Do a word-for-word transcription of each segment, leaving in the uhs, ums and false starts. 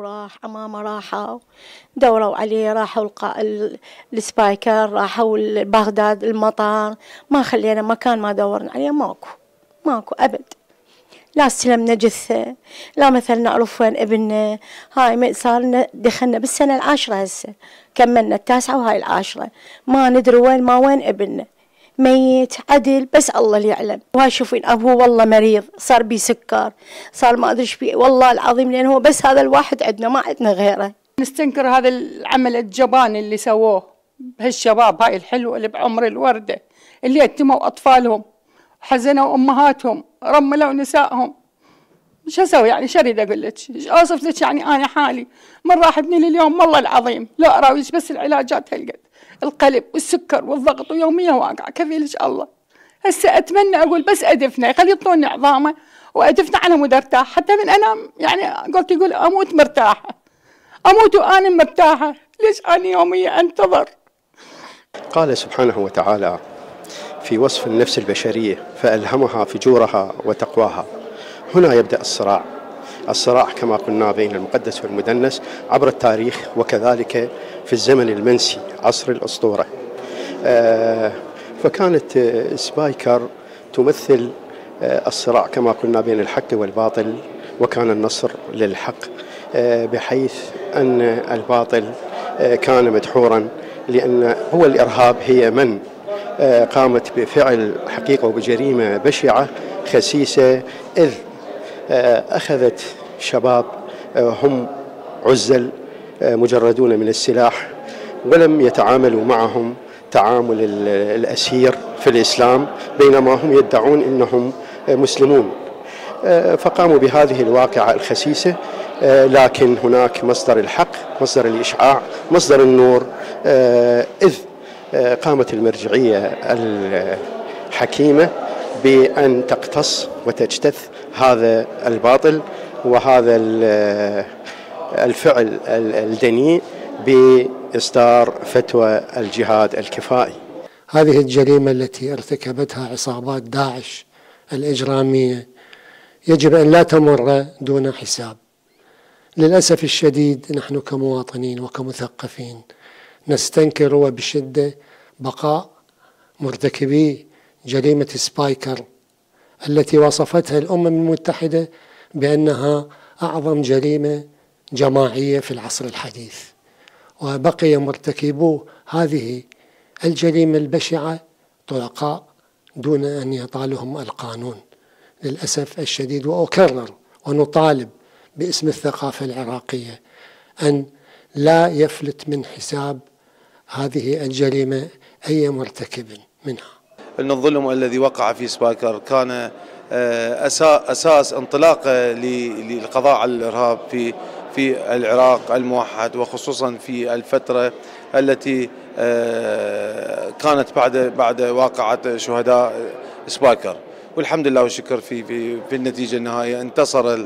راح أمامه راحوا دوروا عليه، راحوا السبايكر، راحوا بغداد المطار، ما خلينا مكان ما دورنا عليه، ماكو ماكو أبد. لا استلمنا جثة، لا مثلا نعرف وين ابننا. هاي صار دخلنا بالسنة العاشرة هسه، كملنا التاسعة وهاي العاشرة، ما ندري وين ما وين ابننا ميت عدل، بس الله اللي يعلم. وهاي شوفين ابوه والله مريض، صار بيه سكر، صار ما ادري ايش بيه، والله العظيم، لان هو بس هذا الواحد عندنا، ما عندنا غيره. نستنكر هذا العمل الجبان اللي سووه بهالشباب هاي الحلوه اللي بعمر الورده، اللي يتموا اطفالهم، حزنوا امهاتهم، رملوا نسائهم. شو اسوي يعني؟ شو اريد اقول لك؟ اوصف لك يعني انا حالي من راح ابني لليوم، والله العظيم لا اراويش، بس العلاجات هالقد، القلب والسكر والضغط، ويوميا واقعه كفيلك الله. هسه اتمنى اقول بس ادفنه، خلي يطلون عظامه وادفنه على مود ارتاح، حتى من انام يعني قلت يقول اموت مرتاحه، اموت وانا مرتاحه، ليش انا يوميا انتظر؟ قال سبحانه وتعالى في وصف النفس البشريه: فالهمها فجورها وتقواها. هنا يبدأ الصراع، الصراع كما قلنا بين المقدس والمدنس عبر التاريخ، وكذلك في الزمن المنسي عصر الأسطورة. فكانت سبايكر تمثل الصراع كما قلنا بين الحق والباطل، وكان النصر للحق، بحيث أن الباطل كان مدحورا، لأن هو الإرهاب هي من قامت بفعل حقيقة وبجريمة بشعة خسيسة، إذ أخذت شباب هم عزل مجردون من السلاح، ولم يتعاملوا معهم تعامل الأسير في الإسلام، بينما هم يدعون أنهم مسلمون. فقاموا بهذه الواقعة الخسيسة، لكن هناك مصدر الحق، مصدر الإشعاع، مصدر النور، إذ قامت المرجعية الحكيمة بأن تقتص وتجتث هذا الباطل وهذا الفعل الدنيء بإصدار فتوى الجهاد الكفائي. هذه الجريمة التي ارتكبتها عصابات داعش الإجرامية يجب أن لا تمر دون حساب. للأسف الشديد نحن كمواطنين وكمثقفين نستنكر وبشدة بقاء مرتكبي جريمة سبايكر التي وصفتها الأمم المتحدة بأنها أعظم جريمة جماعية في العصر الحديث، وبقي مرتكبو هذه الجريمة البشعة طلقاء دون أن يطالهم القانون للأسف الشديد. وأكرر ونطالب باسم الثقافة العراقية أن لا يفلت من حساب هذه الجريمة أي مرتكب منها. أن الظلم الذي وقع في سبايكر كان أساس انطلاقه للقضاء على الإرهاب في في العراق الموحد، وخصوصا في الفترة التي كانت بعد بعد واقعة شهداء سبايكر. والحمد لله والشكر في في في النتيجة النهائية انتصر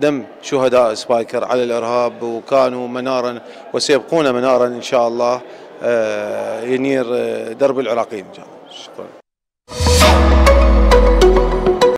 دم شهداء سبايكر على الإرهاب، وكانوا منارا وسيبقون منارا إن شاء الله ينير درب العراقيين. شكرا.